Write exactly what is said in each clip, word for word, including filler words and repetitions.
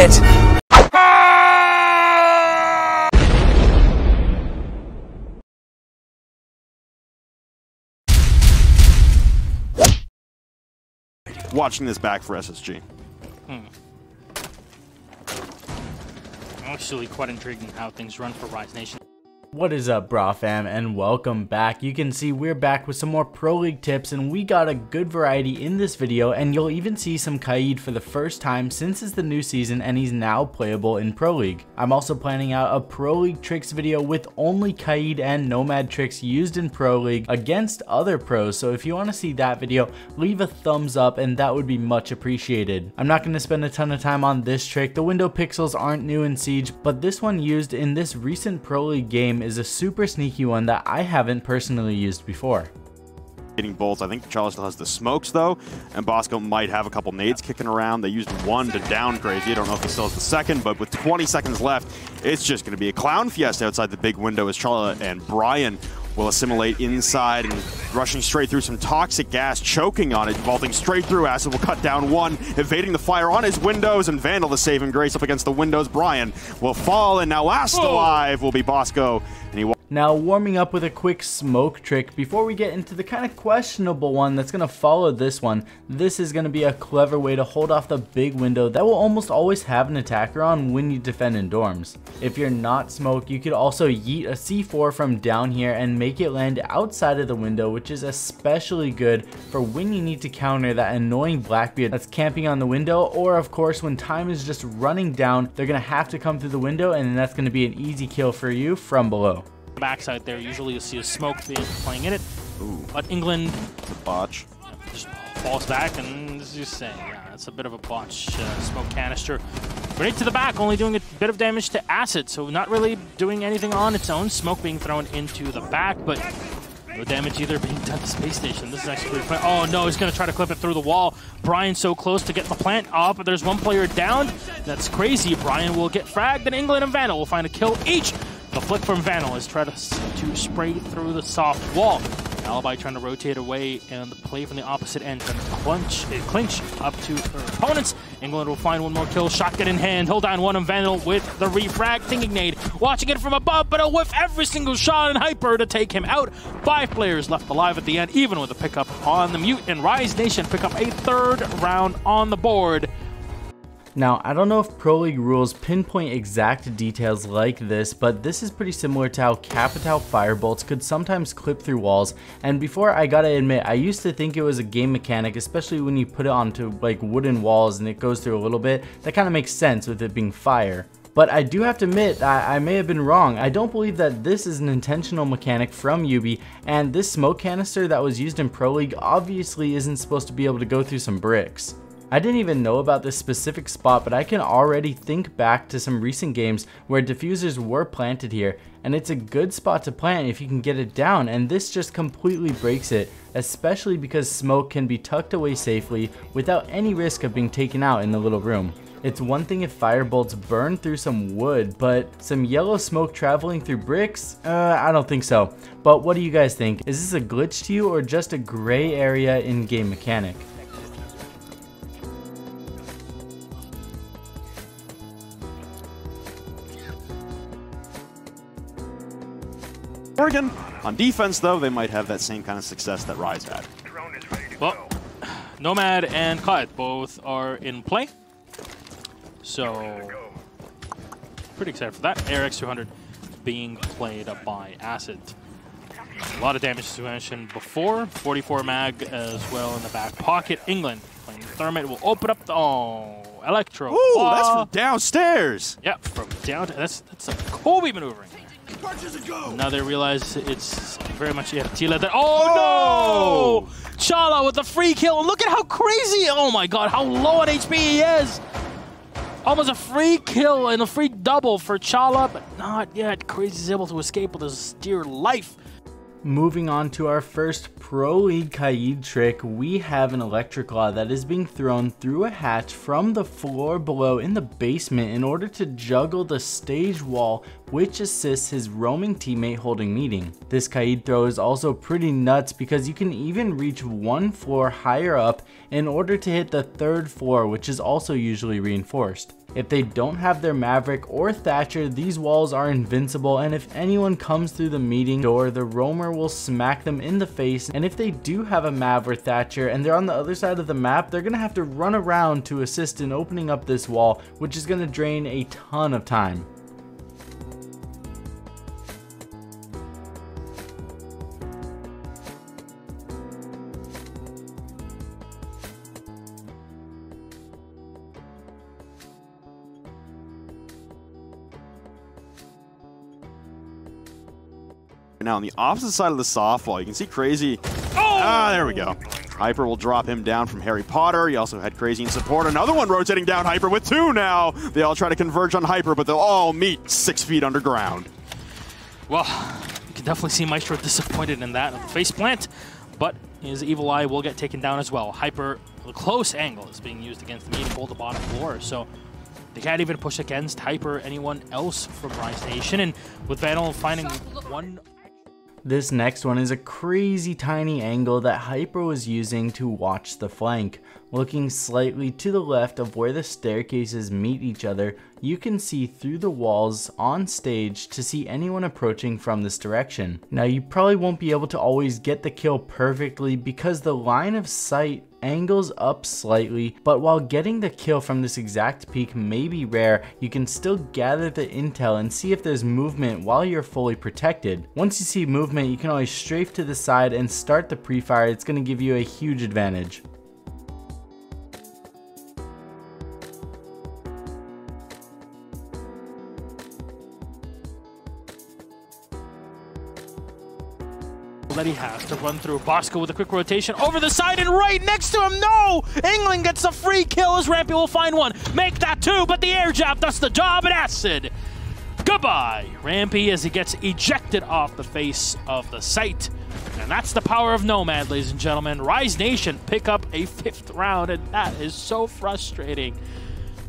Nomad. Watching this back for S S G. Hmm. Actually quite intriguing how things run for Rise Nation. What is up, bra fam, and welcome back. You can see we're back with some more pro league tips, and we got a good variety in this video, and you'll even see some Kaid for the first time since it's the new season and he's now playable in pro league. I'm also planning out a pro league tricks video with only Kaid and Nomad tricks used in pro league against other pros, so if you want to see that video, leave a thumbs up and that would be much appreciated. I'm not going to spend a ton of time on this trick. The window pixels aren't new in Siege, but this one used in this recent pro league game is a super sneaky one that I haven't personally used before. Hitting bolts. I think Charlie still has the smokes though, and Bosco might have a couple nades kicking around. They used one to down Crazy. I don't know if he still has the second, but with twenty seconds left, it's just going to be a clown fiesta outside the big window as Charlie and Brian will assimilate inside and rushing straight through some toxic gas, choking on it, vaulting straight through. Acid will cut down one, evading the fire on his windows, and Vandal the saving grace up against the windows. Brian will fall, and now last Whoa. alive will be Bosco. And he now warming up with a quick smoke trick before we get into the kind of questionable one that's going to follow this one. This is going to be a clever way to hold off the big window that will almost always have an attacker on when you defend in dorms. If you're not smoke, you could also yeet a C four from down here and make it land outside of the window, which is especially good for when you need to counter that annoying Blackbeard that's camping on the window, or of course when time is just running down, they're going to have to come through the window, and that's going to be an easy kill for you from below. Backside there, usually you'll see a smoke playing in it. Ooh. But England, it's a botch. Just falls back, and as you say, yeah, it's a bit of a botch. Uh, smoke canister. Grenade to the back, only doing a bit of damage to Acid, so not really doing anything on its own. Smoke being thrown into the back, but no damage either being done to Space Station. This is actually pretty fun. Oh no, he's going to try to clip it through the wall. Brian so close to get the plant up, but there's one player down. That's Crazy. Brian will get fragged, and England and Vandal will find a kill each. The flick from Vandal is trying to, to spray through the soft wall. Alibi trying to rotate away, and the play from the opposite end trying to clinch, uh, clinch up to her opponents. England will find one more kill, shotgun in hand, hold down one, and Vandal with the refrag, thinking nade, watching it from above, but a whiff every single shot and hyper to take him out. Five players left alive at the end, even with a pickup on the mute, and Rise Nation pick up a third round on the board. Now, I don't know if Pro League rules pinpoint exact details like this, but this is pretty similar to how Capitão firebolts could sometimes clip through walls. And before, I gotta admit, I used to think it was a game mechanic, especially when you put it onto like wooden walls and it goes through a little bit. That kind of makes sense with it being fire. But I do have to admit, I, I may have been wrong. I don't believe that this is an intentional mechanic from Ubi, and this smoke canister that was used in Pro League obviously isn't supposed to be able to go through some bricks. I didn't even know about this specific spot, but I can already think back to some recent games where diffusers were planted here, and it's a good spot to plant if you can get it down, and this just completely breaks it, especially because smoke can be tucked away safely without any risk of being taken out in the little room. It's one thing if firebolts burn through some wood, but some yellow smoke traveling through bricks? Uh, I don't think so. But what do you guys think? Is this a glitch to you or just a gray area in game mechanic? Oregon. On defense, though, they might have that same kind of success that Rise had. Well, Nomad and Kaid both are in play, so pretty excited for that. A R X two hundred being played up by Acid. A lot of damage, as we mentioned before. forty-four mag as well in the back pocket. England playing Thermite will open up the... Oh, Electro. Ooh, uh, that's from downstairs. Yep, yeah, from downstairs. That's, that's a Kobe maneuvering. Now they realize it's very much Ertila that- Oh, oh no! Chala with the free kill. Look at how crazy! Oh my god, how low on H P he is! Almost a free kill and a free double for Chala, but not yet. Crazy's able to escape with his dear life. Moving on to our first Pro League Kaid trick, we have an electric law that is being thrown through a hatch from the floor below in the basement in order to juggle the stage wall, which assists his roaming teammate holding meeting. This Kaid throw is also pretty nuts because you can even reach one floor higher up in order to hit the third floor, which is also usually reinforced. If they don't have their Maverick or Thatcher, these walls are invincible, and if anyone comes through the meeting door, the roamer will smack them in the face. And if they do have a Mav or Thatcher and they're on the other side of the map, they're gonna have to run around to assist in opening up this wall, which is gonna drain a ton of time. Now on the opposite side of the soft wall, you can see Crazy. Oh! Ah, there we go. Hyper will drop him down from Harry Potter. He also had Crazy in support. Another one rotating down Hyper with two now. They all try to converge on Hyper, but they'll all meet six feet underground. Well, you can definitely see Maestro disappointed in that face plant, but his evil eye will get taken down as well. Hyper, the close angle is being used against the meeting pole, the bottom floor, so they can't even push against Hyper, anyone else from Rise Nation, and with Vandal finding one. This next one is a crazy tiny angle that Hyper was using to watch the flank. Looking slightly to the left of where the staircases meet each other, you can see through the walls on stage to see anyone approaching from this direction. Now you probably won't be able to always get the kill perfectly because the line of sight angles up slightly, but while getting the kill from this exact peak may be rare, you can still gather the intel and see if there's movement while you're fully protected. Once you see movement, you can always strafe to the side and start the pre-fire. It's going to give you a huge advantage. That he has to run through. Bosco with a quick rotation over the side and right next to him. No! England gets a free kill as Rampy will find one. Make that two, but the air jab does the job and Acid. Goodbye, Rampy, as he gets ejected off the face of the site. And that's the power of Nomad, ladies and gentlemen. Rise Nation pick up a fifth round, and that is so frustrating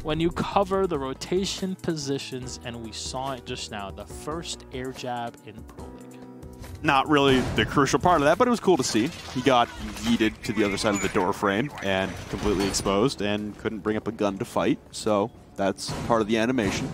when you cover the rotation positions, and we saw it just now, the first air jab in Pro League. Not really the crucial part of that, but it was cool to see. He got yeeted to the other side of the door frame and completely exposed and couldn't bring up a gun to fight, so that's part of the animation.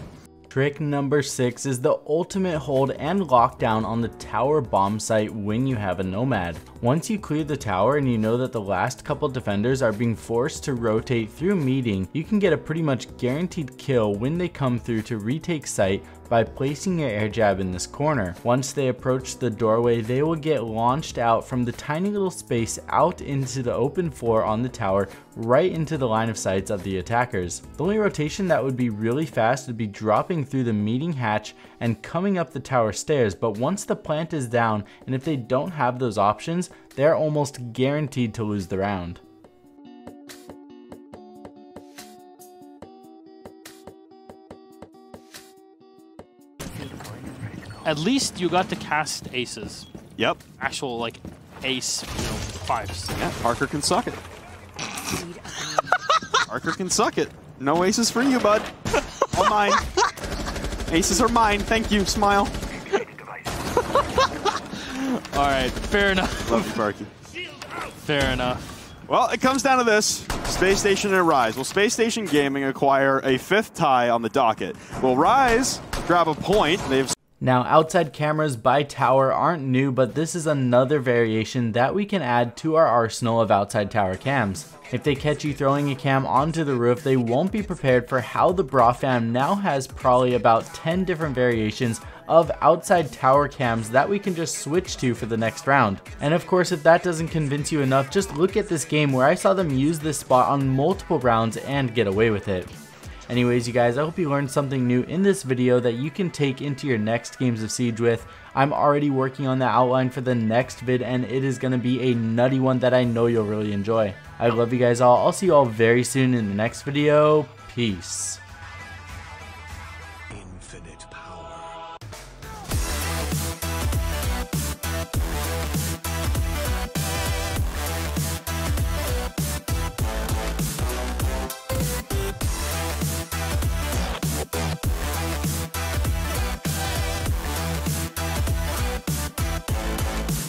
Trick number six is the ultimate hold and lockdown on the tower bomb site when you have a Nomad. Once you clear the tower and you know that the last couple defenders are being forced to rotate through meeting, you can get a pretty much guaranteed kill when they come through to retake site by placing your air jab in this corner. Once they approach the doorway, they will get launched out from the tiny little space out into the open floor on the tower, right into the line of sights of the attackers. The only rotation that would be really fast would be dropping through the meeting hatch and coming up the tower stairs, but once the plant is down, and if they don't have those options, they're almost guaranteed to lose the round. At least you got to cast aces. Yep. Actual, like, ace, you know, fives. Yeah, Parker can suck it. Parker can suck it. No aces for you, bud. All mine. Aces are mine. Thank you. Smile. All right. Fair enough. Love you, Parky. Fair enough. Well, it comes down to this. Space Station and Rise. Will Space Station Gaming acquire a fifth tie on the docket? Will Rise grab a point? They've Now, outside cameras by tower aren't new, but this is another variation that we can add to our arsenal of outside tower cams. If they catch you throwing a cam onto the roof, they won't be prepared for how the Bra fam now has probably about ten different variations of outside tower cams that we can just switch to for the next round. And of course, if that doesn't convince you enough, just look at this game where I saw them use this spot on multiple rounds and get away with it. Anyways, you guys, I hope you learned something new in this video that you can take into your next Games of Siege with. I'm already working on the outline for the next vid, and it is going to be a nutty one that I know you'll really enjoy. I love you guys all. I'll see you all very soon in the next video. Peace.